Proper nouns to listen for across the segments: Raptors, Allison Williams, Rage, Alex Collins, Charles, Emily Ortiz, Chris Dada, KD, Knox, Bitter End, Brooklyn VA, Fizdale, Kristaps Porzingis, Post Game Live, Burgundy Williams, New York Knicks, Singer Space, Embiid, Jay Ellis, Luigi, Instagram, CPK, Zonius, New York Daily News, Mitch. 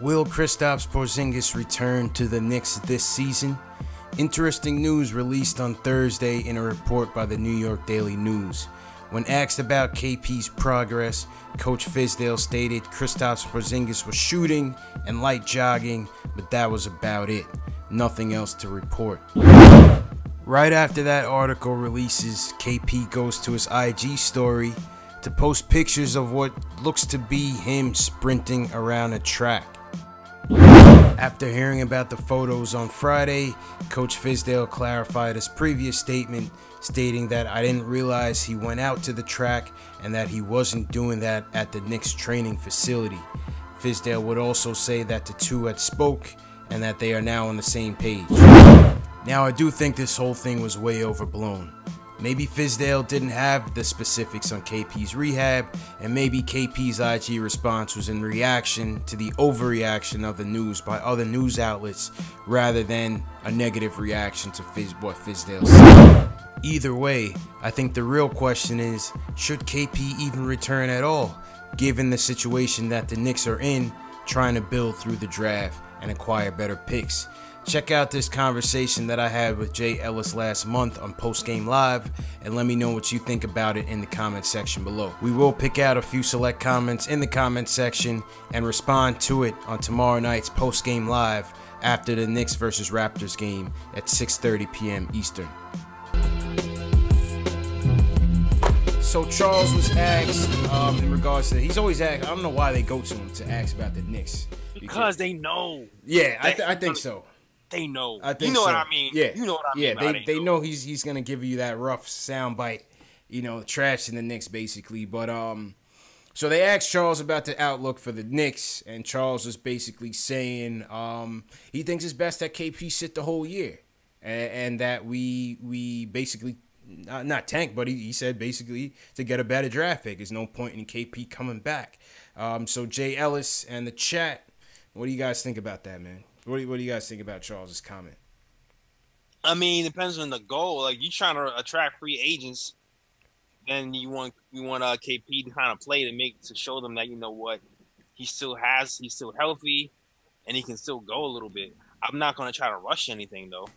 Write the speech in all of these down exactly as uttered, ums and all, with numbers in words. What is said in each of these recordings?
Will Kristaps Porzingis return to the Knicks this season? Interesting news released on Thursday in a report by the New York Daily News. When asked about K P's progress, Coach Fizdale stated Kristaps Porzingis was shooting and light jogging, but that was about it. Nothing else to report. Right after that article releases, K P goes to his I G story to post pictures of what looks to be him sprinting around a track. After hearing about the photos on Friday, Coach Fizdale clarified his previous statement, stating that I didn't realize he went out to the track and that he wasn't doing that at the Knicks training facility. Fizdale would also say that the two had spoke and that they are now on the same page. Now, I do think this whole thing was way overblown. Maybe Fizdale didn't have the specifics on K P's rehab, and maybe K P's I G response was in reaction to the overreaction of the news by other news outlets rather than a negative reaction to Fiz- what Fizdale said. Either way, I think the real question is, should K P even return at all, given the situation that the Knicks are in, trying to build through the draft and acquire better picks? Check out this conversation that I had with Jay Ellis last month on Post Game Live, and let me know what you think about it in the comment section below. We will pick out a few select comments in the comment section and respond to it on tomorrow night's Post Game Live after the Knicks versus Raptors game at six thirty p m Eastern. So Charles was asked um, in regards to, he's always asked, I don't know why they go to him to ask about the Knicks. Because, because they know. Yeah, I, th I think so. They know. I think you know so. what I mean. Yeah. You know what I mean. Yeah, they, they, they know he's he's gonna give you that rough soundbite, you know, trash in the Knicks basically. But um, so they asked Charles about the outlook for the Knicks, and Charles is basically saying um he thinks it's best that K P sit the whole year, and, and that we we basically not, not tank, but he, he said basically to get a better draft pick. There's no point in K P coming back. Um, so Jay Ellis and the chat, what do you guys think about that, man? What do, you, what do you guys think about Charles's comment? I mean, it depends on the goal. Like, you're trying to attract free agents, then you want you want uh, K P to kind of play to make to show them that, you know what, he still has, he's still healthy, and he can still go a little bit. I'm not going to try to rush anything though.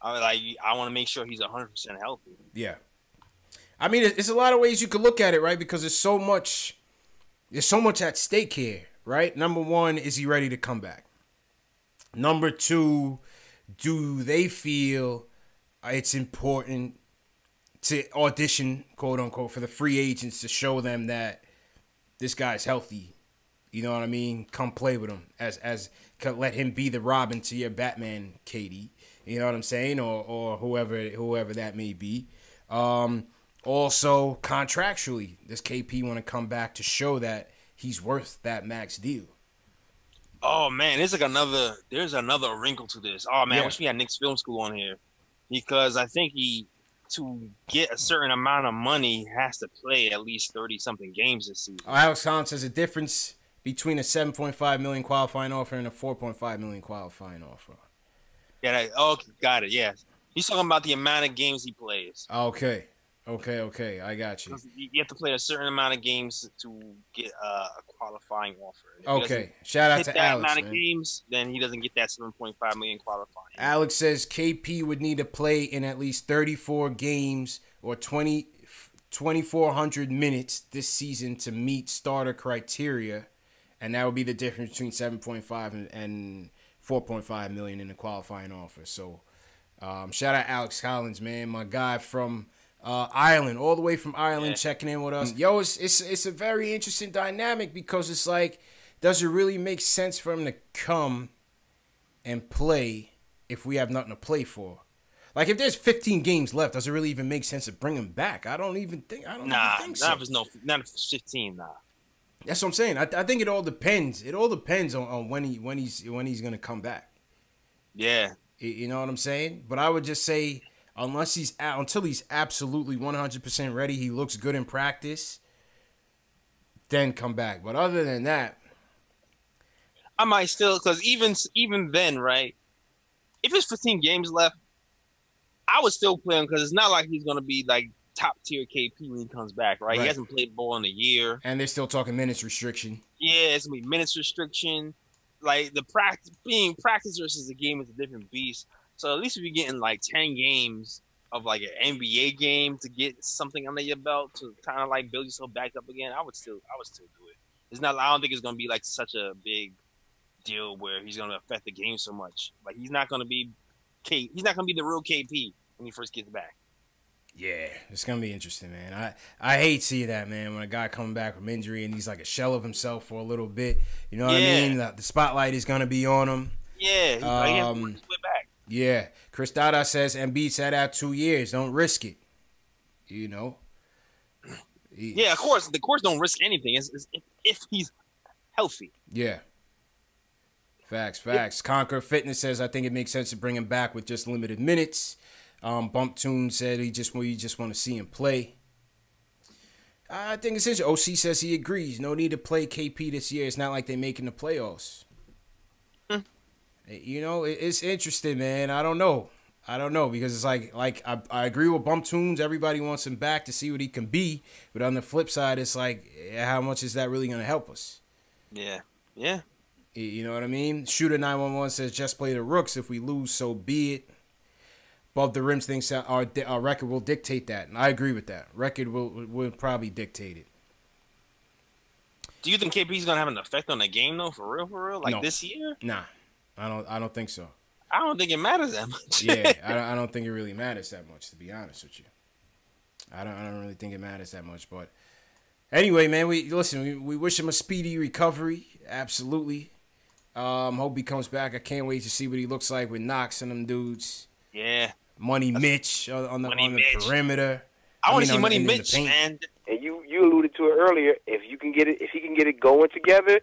I like I want to make sure he's one hundred percent healthy. Yeah, I mean, it's a lot of ways you could look at it, right? Because there's so much, there's so much at stake here, right? Number one, is he ready to come back? Number two, do they feel it's important to audition, quote unquote, for the free agents to show them that this guy's healthy? You know what I mean? Come play with him. As, as let him be the Robin to your Batman, K D. You know what I'm saying? Or, or whoever, whoever that may be. Um, also, contractually, does K P want to come back to show that he's worth that max deal? Oh man, there's like another there's another wrinkle to this. Oh man, yeah. I wish we had Knicks Film School on here, because I think he to get a certain amount of money has to play at least thirty something games this season. Alex Collins says a difference between a seven point five million qualifying offer and a four point five million qualifying offer. Yeah, that, oh got it. Yeah, he's talking about the amount of games he plays. Okay, okay, okay. I got you. You have to play a certain amount of games to get uh, a qualifying offer. Okay, shout out to Alex. If he doesn't hit that amount of games, then he doesn't get that seven point five million qualifying. Alex says K P would need to play in at least thirty-four games or twenty-four hundred minutes this season to meet starter criteria, and that would be the difference between seven point five and four point five million in the qualifying offer. So, um, shout out Alex Collins, man, my guy from Uh, Ireland, all the way from Ireland, yeah. Checking in with us. Yo, it's, it's it's a very interesting dynamic, because it's like, does it really make sense for him to come and play if we have nothing to play for? Like, if there's fifteen games left, does it really even make sense to bring him back? I don't even think. I don't nah, even think so. Nah, not if it's no, not if it's fifteen. Nah. That's what I'm saying. I I think it all depends. It all depends on, on when he when he's when he's gonna come back. Yeah. You, you know what I'm saying? But I would just say, unless he's out, until he's absolutely one hundred percent ready, he looks good in practice, then come back. But other than that, I might still, because even even then, right? If there's fifteen games left, I would still play him, because it's not like he's gonna be like top tier K P when he comes back, right? right? He hasn't played ball in a year, and they're still talking minutes restriction. Yeah, it's gonna be minutes restriction. like the practice being practice versus the game is a different beast. So at least if you're getting like ten games of like an N B A game to get something under your belt to kind of like build yourself back up again, I would still I would still do it. It's not. I don't think it's gonna be like such a big deal where he's gonna affect the game so much. Like he's not gonna be K. He's not gonna be the real K P when he first gets back. Yeah, it's gonna be interesting, man. I I hate to see that, man. When a guy coming back from injury and he's like a shell of himself for a little bit, you know what yeah. I mean? The, the spotlight is gonna be on him. Yeah, he um, has to put back. Yeah, Chris Dada says Embiid sat out two years. Don't risk it. You know. He, yeah, of course. The course don't risk anything. It's, it's, if he's healthy. Yeah. Facts, facts. Yeah. Conquer Fitness says I think it makes sense to bring him back with just limited minutes. Um, Bump Tune said he just we just want to see him play. I think it's interesting. O C says he agrees. No need to play K P this year. It's not like they're making the playoffs. Hmm. You know, it's interesting, man. I don't know. I don't know because it's like like I, I agree with Bump Tunes. Everybody wants him back to see what he can be. But on the flip side, it's like how much is that really going to help us? Yeah. Yeah. You know what I mean? Shooter nine one one says just play the Rooks. If we lose, so be it. Above the Rims thinks that our, our record will dictate that, and I agree with that. Record will will probably dictate it. Do you think K P's gonna have an effect on the game though, for real, for real, like no. this year? Nah, I don't. I don't think so. I don't think it matters that much. yeah, I don't, I don't think it really matters that much, to be honest with you. I don't. I don't really think it matters that much. But anyway, man, we listen. We, we wish him a speedy recovery. Absolutely. Um, hope he comes back. I can't wait to see what he looks like with Knox and them dudes. Yeah. Money Mitch on the, on the perimeter. I, I want to see Money Mitch, man. And you, you alluded to it earlier. If you can get it, if he can get it going together,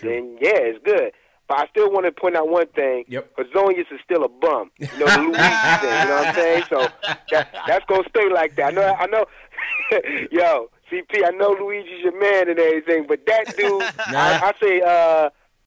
then yeah, it's good. But I still want to point out one thing. Yep. Zonius is still a bum. You know the Luigi thing. You know what I'm saying? So that, that's gonna stay like that. I know. I know. Yo, C P, I know Luigi's your man and everything, but that dude, nah. I, I say, uh,